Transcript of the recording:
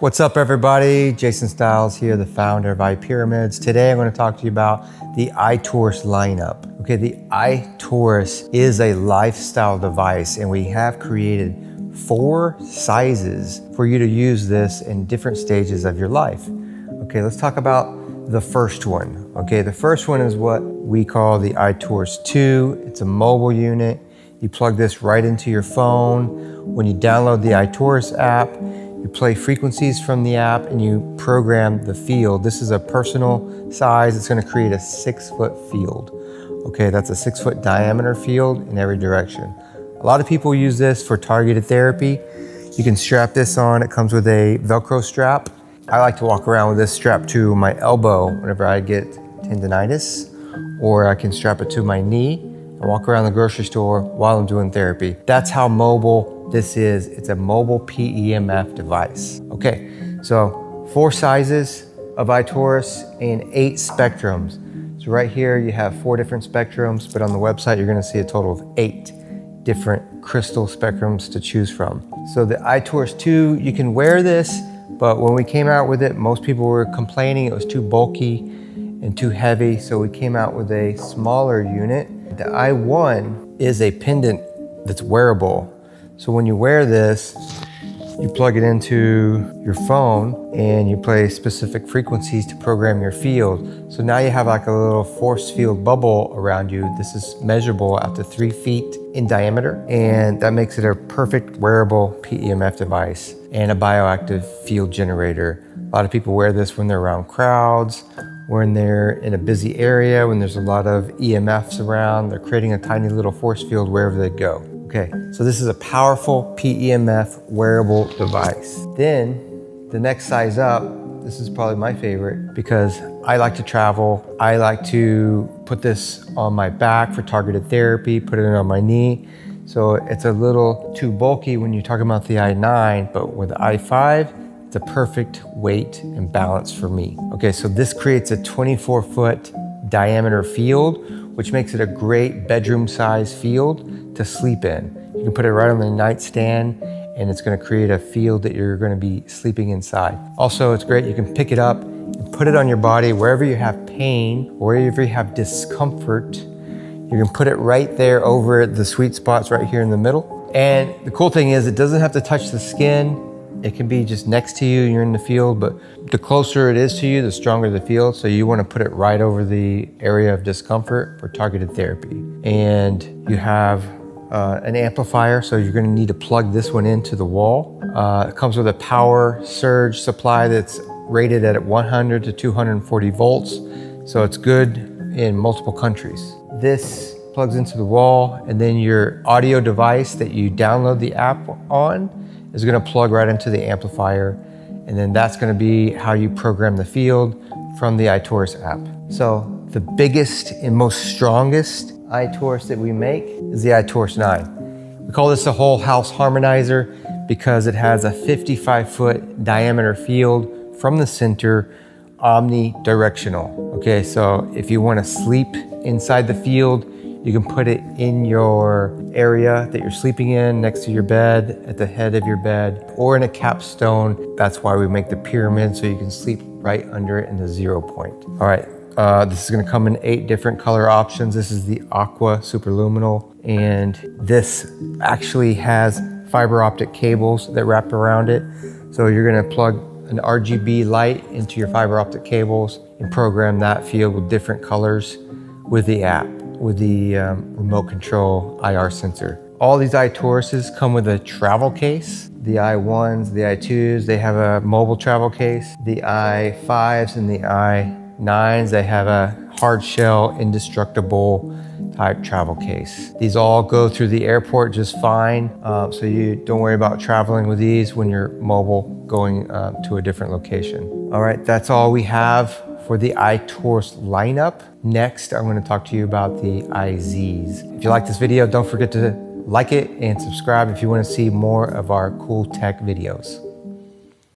What's up everybody? Jason Stiles here, the founder of iPyramids. Today I'm going to talk to you about the iTorus lineup. Okay, the iTorus is a lifestyle device and we have created 4 sizes for you to use this in different stages of your life. Okay, let's talk about the first one. Okay, the first one is what we call the iTorus 2. It's a mobile unit. You plug this right into your phone. When you download the iTorus app, you play frequencies from the app and you program the field. This is a personal size. It's going to create a 6-foot field. Okay, that's a 6-foot diameter field in every direction. A lot of people use this for targeted therapy. You can strap this on. It comes with a Velcro strap. I like to walk around with this strap to my elbow whenever I get tendinitis, or I can strap it to my knee and walk around the grocery store while I'm doing therapy. That's how mobile this is. It's a mobile PEMF device. Okay, so 4 sizes of iTorus and 8 spectrums. So right here you have 4 different spectrums, but on the website you're gonna see a total of 8 different crystal spectrums to choose from. So the iTorus 2, you can wear this, but when we came out with it, most people were complaining it was too bulky and too heavy, so we came out with a smaller unit. The i1 is a pendant that's wearable. So when you wear this, you plug it into your phone and you play specific frequencies to program your field. So now you have like a little force field bubble around you. This is measurable up to 3 feet in diameter, and that makes it a perfect wearable PEMF device and a bioactive field generator. A lot of people wear this when they're around crowds, when they're in a busy area, when there's a lot of EMFs around. They're creating a tiny little force field wherever they go. Okay, so this is a powerful PEMF wearable device. Then the next size up, this is probably my favorite because I like to travel. I like to put this on my back for targeted therapy, put it on my knee. So it's a little too bulky when you're talking about the i9, but with the i5, it's a perfect weight and balance for me. Okay, so this creates a 24-foot diameter field, which makes it a great bedroom size field to sleep in. You can put it right on the nightstand and it's gonna create a field that you're gonna be sleeping inside. Also, it's great, you can pick it up and put it on your body wherever you have pain, wherever you have discomfort. You can put it right there over the sweet spots right here in the middle. And the cool thing is it doesn't have to touch the skin. It can be just next to you, you're in the field, but the closer it is to you, the stronger the field. So you want to put it right over the area of discomfort for targeted therapy. And you have an amplifier, so you're going to need to plug this one into the wall. It comes with a power surge supply that's rated at 100 to 240 volts. So it's good in multiple countries. This plugs into the wall, and then your audio device that you download the app on is going to plug right into the amplifier, and then that's going to be how you program the field from the iTorus app. So the biggest and most strongest iTorus that we make is the iTorus 9. We call this a whole house harmonizer because it has a 55-foot diameter field from the center, omnidirectional. Okay, so if you want to sleep inside the field, you can put it in your area that you're sleeping in, next to your bed, at the head of your bed, or in a capstone. That's why we make the pyramid, so you can sleep right under it in the 0 point. All right, this is gonna come in 8 different color options. This is the Aqua Superluminal, and this actually has fiber optic cables that wrap around it. So you're gonna plug an RGB light into your fiber optic cables and program that field with different colors with the app, with the remote control IR sensor. All these iToruses come with a travel case. The i1s, the i2s, they have a mobile travel case. The i5s and the i9s, they have a hard shell, indestructible type travel case. These all go through the airport just fine, so you don't worry about traveling with these when you're mobile going to a different location. All right, that's all we have for the iTorus lineup. Next, I'm gonna talk to you about the iZs. If you like this video, don't forget to like it and subscribe if you wanna see more of our cool tech videos.